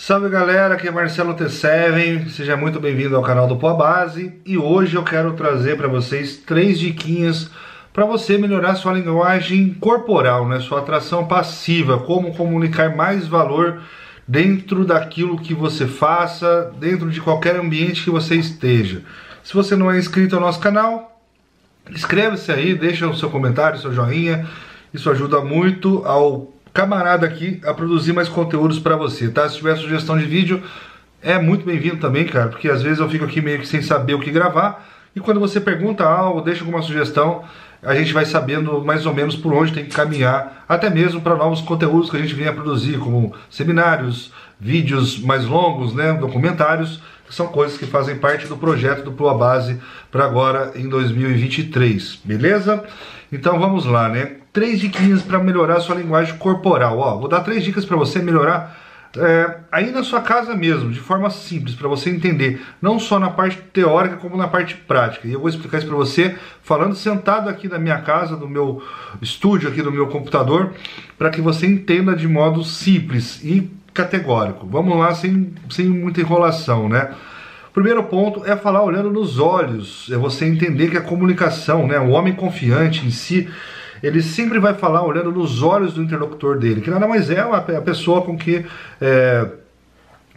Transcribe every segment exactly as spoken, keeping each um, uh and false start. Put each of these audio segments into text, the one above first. Salve galera, aqui é Marcelo T sete, seja muito bem-vindo ao canal do Puabase. E hoje eu quero trazer para vocês três diquinhas para você melhorar sua linguagem corporal, né? Sua atração passiva, como comunicar mais valor dentro daquilo que você faça, dentro de qualquer ambiente que você esteja. Se você não é inscrito ao nosso canal, inscreva-se aí, deixa o seu comentário, seu joinha, isso ajuda muito ao camarada aqui a produzir mais conteúdos para você, tá? Se tiver sugestão de vídeo, é muito bem-vindo também, cara, porque às vezes eu fico aqui meio que sem saber o que gravar, e quando você pergunta algo, deixa alguma sugestão, a gente vai sabendo mais ou menos por onde tem que caminhar, até mesmo para novos conteúdos que a gente vem a produzir, como seminários, vídeos mais longos, né, documentários, que são coisas que fazem parte do projeto do Puabase para agora em dois mil e vinte e três, beleza? Então vamos lá, né? Três diquinhas para melhorar sua linguagem corporal. Ó, vou dar três dicas para você melhorar é, aí na sua casa mesmo, de forma simples, para você entender, não só na parte teórica, como na parte prática. E eu vou explicar isso para você falando sentado aqui na minha casa, no meu estúdio, aqui no meu computador, para que você entenda de modo simples e categórico. Vamos lá, sem, sem muita enrolação, né? Primeiro ponto é falar olhando nos olhos, é você entender que a comunicação, né, o homem confiante em si, ele sempre vai falar olhando nos olhos do interlocutor dele, que nada mais é a pessoa com que é,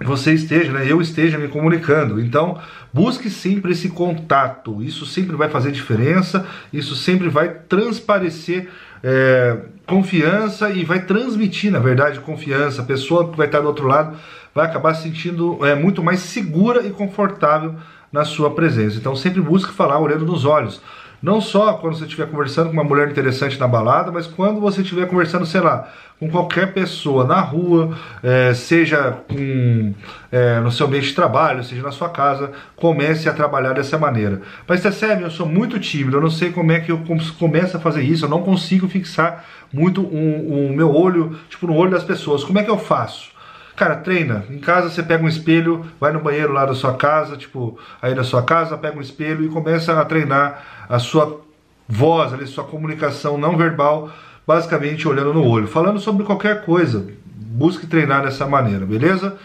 você esteja, né, eu esteja me comunicando. Então, busque sempre esse contato, isso sempre vai fazer diferença, isso sempre vai transparecer é, confiança e vai transmitir, na verdade, confiança. A pessoa que vai estar do outro lado vai acabar se sentindo é, muito mais segura e confortável na sua presença. Então, sempre busque falar olhando nos olhos. Não só quando você estiver conversando com uma mulher interessante na balada, mas quando você estiver conversando, sei lá, com qualquer pessoa na rua, é, seja com, é, no seu ambiente de trabalho, seja na sua casa, comece a trabalhar dessa maneira. Mas percebe, eu sou muito tímido, eu não sei como é que eu começo a fazer isso, eu não consigo fixar muito o um, um meu olho, tipo, no olho das pessoas. Como é que eu faço? Cara, treina. Em casa você pega um espelho, vai no banheiro lá da sua casa, tipo, aí da sua casa, pega um espelho e começa a treinar a sua voz, a sua comunicação não verbal, basicamente olhando no olho. Falando sobre qualquer coisa, busque treinar dessa maneira, beleza?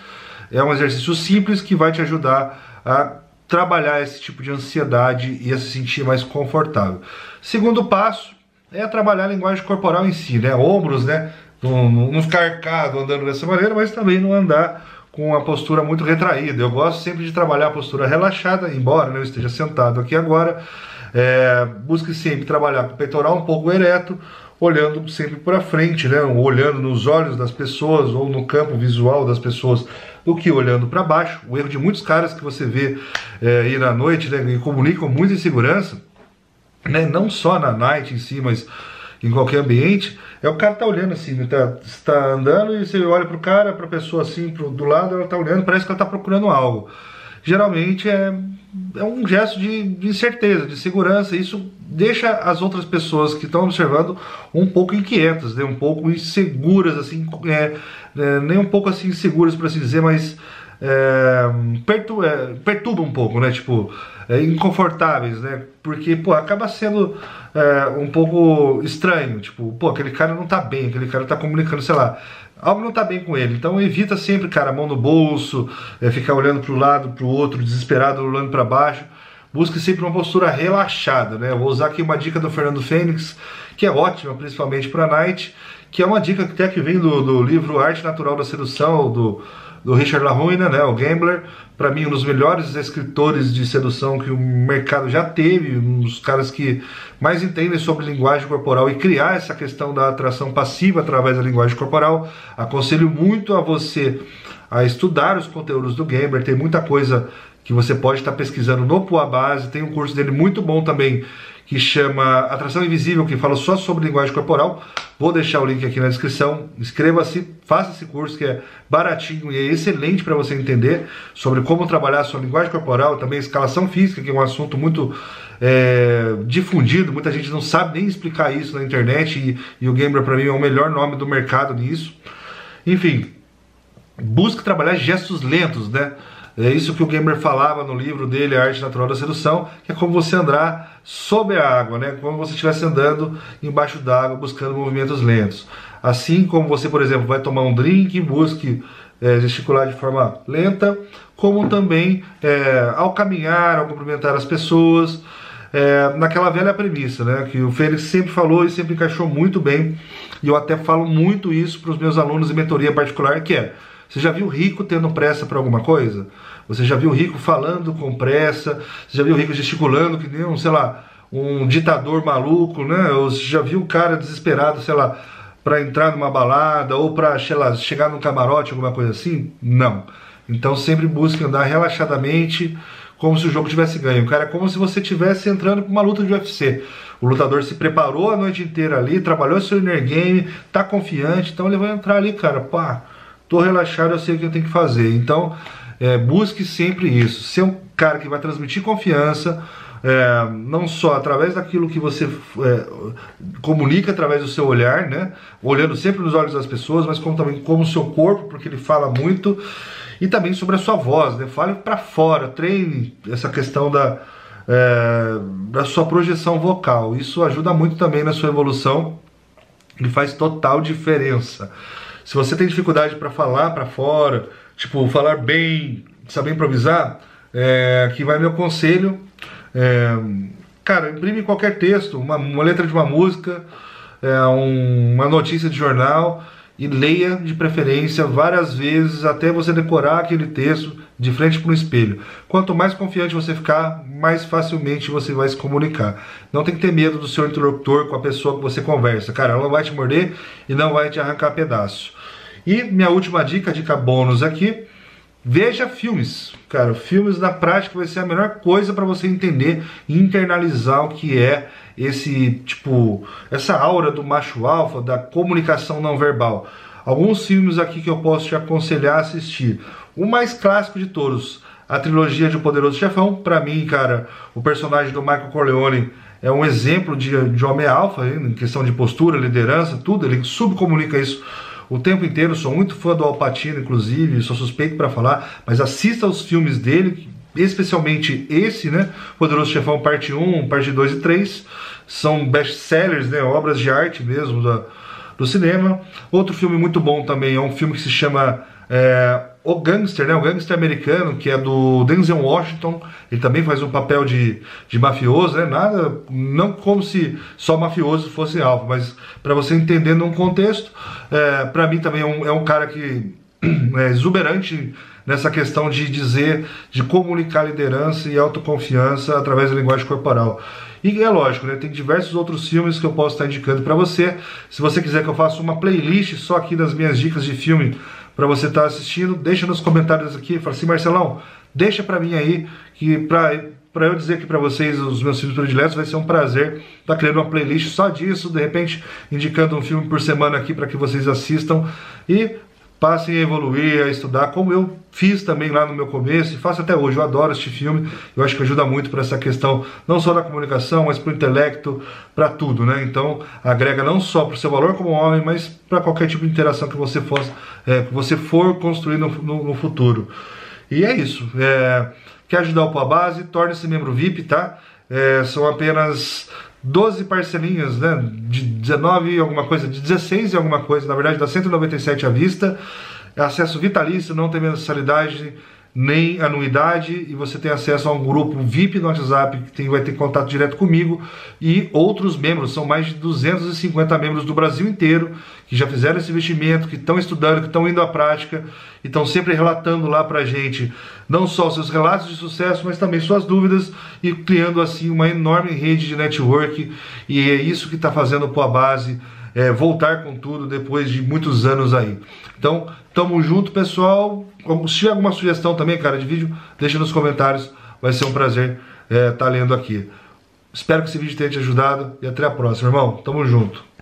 É um exercício simples que vai te ajudar a trabalhar esse tipo de ansiedade e a se sentir mais confortável. Segundo passo é trabalhar a linguagem corporal em si, né? Ombros, né? Não, não ficar arcado andando dessa maneira, mas também não andar com a postura muito retraída. Eu gosto sempre de trabalhar a postura relaxada, embora, né, eu esteja sentado aqui agora. É, busque sempre trabalhar com o peitoral um pouco ereto, olhando sempre para frente, né, olhando nos olhos das pessoas ou no campo visual das pessoas, do que olhando para baixo. O erro de muitos caras que você vê é, aí na noite, né, e comunicam muita insegurança, né, não só na night em si, mas em qualquer ambiente, é o cara tá olhando assim, tá, tá andando e você olha pro cara, pra pessoa assim, pro, do lado, ela tá olhando, parece que ela tá procurando algo. Geralmente é, é um gesto de, de incerteza, de segurança, isso deixa as outras pessoas que estão observando um pouco inquietas, né? Um pouco inseguras, assim, é, é, nem um pouco assim inseguras, por assim dizer, mas é, pertu, é, perturba um pouco, né? Tipo, é, inconfortáveis, né? Porque, pô, acaba sendo é, um pouco estranho, tipo, pô, aquele cara não tá bem, aquele cara tá comunicando, sei lá, algo não tá bem com ele. Então evita sempre, cara, a mão no bolso, é, ficar olhando pro lado, pro outro, desesperado, olhando para baixo. Busque sempre uma postura relaxada, né? Eu vou usar aqui uma dica do Fernando Fênix, que é ótima, principalmente pra night, que é uma dica que até que vem do, do livro Arte Natural da Sedução, do... do Richard La Ruina, né, o Gambler, para mim um dos melhores escritores de sedução que o mercado já teve, um dos caras que mais entendem sobre linguagem corporal e criar essa questão da atração passiva através da linguagem corporal. Aconselho muito a você a estudar os conteúdos do Gambler, tem muita coisa que você pode estar pesquisando no Puabase, tem um curso dele muito bom também, que chama Atração Invisível, que fala só sobre linguagem corporal. Vou deixar o link aqui na descrição. Inscreva-se, faça esse curso que é baratinho e é excelente para você entender sobre como trabalhar a sua linguagem corporal, também a escalação física, que é um assunto muito é, difundido, muita gente não sabe nem explicar isso na internet, e, e o Gambler para mim é o melhor nome do mercado nisso. Enfim, busque trabalhar gestos lentos, né? É isso que o Gambler falava no livro dele, A Arte Natural da Sedução, que é como você andar sob a água, né? Como você estivesse andando embaixo d'água, buscando movimentos lentos. Assim como você, por exemplo, vai tomar um drink, busque é, gesticular de forma lenta, como também é, ao caminhar, ao cumprimentar as pessoas, é, naquela velha premissa, né, que o Fênix sempre falou e sempre encaixou muito bem, e eu até falo muito isso para os meus alunos em mentoria particular, que é: você já viu rico tendo pressa para alguma coisa? Você já viu rico falando com pressa? Você já viu rico gesticulando que nem um, sei lá, um ditador maluco, né? Ou você já viu o cara desesperado, sei lá, para entrar numa balada ou para chegar num camarote, alguma coisa assim? Não. Então sempre busque andar relaxadamente, como se o jogo tivesse ganho. Cara, é como se você estivesse entrando para uma luta de U F C. O lutador se preparou a noite inteira ali, trabalhou seu inner game, tá confiante, então ele vai entrar ali, cara, pá, tô relaxado, eu sei o que eu tenho que fazer. Então, é, busque sempre isso. Ser um cara que vai transmitir confiança, é, não só através daquilo que você é, comunica através do seu olhar, né? Olhando sempre nos olhos das pessoas, mas como também como o seu corpo, porque ele fala muito, e também sobre a sua voz, né? Fale para fora, treine essa questão da, é, da sua projeção vocal. Isso ajuda muito também na sua evolução e faz total diferença. Se você tem dificuldade para falar para fora, tipo, falar bem, saber improvisar, é, aqui vai meu conselho. É, cara, imprime qualquer texto, uma, uma letra de uma música, é, um, uma notícia de jornal, e leia de preferência várias vezes até você decorar aquele texto de frente para um espelho. Quanto mais confiante você ficar, mais facilmente você vai se comunicar. Não tem que ter medo do seu interlocutor, com a pessoa que você conversa. Cara, ela não vai te morder e não vai te arrancar pedaço. E minha última dica, dica bônus aqui: veja filmes. Cara, filmes na prática vai ser a melhor coisa para você entender e internalizar o que é esse tipo, essa aura do macho alfa, da comunicação não verbal. Alguns filmes aqui que eu posso te aconselhar a assistir. O mais clássico de todos, a trilogia de O Poderoso Chefão. Para mim, cara, o personagem do Michael Corleone é um exemplo de, de homem alfa, hein, em questão de postura, liderança, tudo. Ele subcomunica isso o tempo inteiro. Sou muito fã do Al Pacino, inclusive, sou suspeito para falar, mas assista aos filmes dele, especialmente esse, né, Poderoso Chefão parte um, parte dois e três, são best-sellers, né, obras de arte mesmo da, do cinema. Outro filme muito bom também é um filme que se chama é, O Gangster, né, o Gangster Americano, que é do Denzel Washington. Ele também faz um papel de, de mafioso, né, nada, não como se só mafioso fosse alvo, mas para você entender num contexto. É, para mim também é um, é um cara que é exuberante nessa questão de dizer, de comunicar liderança e autoconfiança através da linguagem corporal. E é lógico, né, tem diversos outros filmes que eu posso estar indicando para você. Se você quiser que eu faça uma playlist só aqui das minhas dicas de filme para você estar assistindo, deixa nos comentários aqui, fala assim: Marcelão, deixa para mim aí, que para... para eu dizer aqui para vocês os meus filmes prediletos, vai ser um prazer estar criando uma playlist só disso, de repente indicando um filme por semana aqui para que vocês assistam e passem a evoluir, a estudar, como eu fiz também lá no meu começo e faço até hoje. Eu adoro este filme, eu acho que ajuda muito para essa questão, não só da comunicação, mas para o intelecto, para tudo, né? Então agrega não só para o seu valor como homem, mas para qualquer tipo de interação que você for, é, que você for construir no, no, no futuro. E é isso. É... Quer ajudar o Puabase? Torne-se membro V I P, tá? É, são apenas doze parcelinhas, né? De dezenove e alguma coisa, de dezesseis e alguma coisa, na verdade, dá cento e noventa e sete à vista. É acesso vitalício, não tem mensalidade nem anuidade, e você tem acesso a um grupo V I P no WhatsApp que tem, vai ter contato direto comigo e outros membros. São mais de duzentos e cinquenta membros do Brasil inteiro que já fizeram esse investimento, que estão estudando, que estão indo à prática e estão sempre relatando lá pra gente não só seus relatos de sucesso, mas também suas dúvidas, e criando assim uma enorme rede de network. E é isso que está fazendo o Puabase É, voltar com tudo depois de muitos anos aí. Então, tamo junto, pessoal. Se tiver alguma sugestão também, cara, de vídeo, deixa nos comentários. Vai ser um prazer estar é, tá lendo aqui. Espero que esse vídeo tenha te ajudado e até a próxima, irmão. Tamo junto.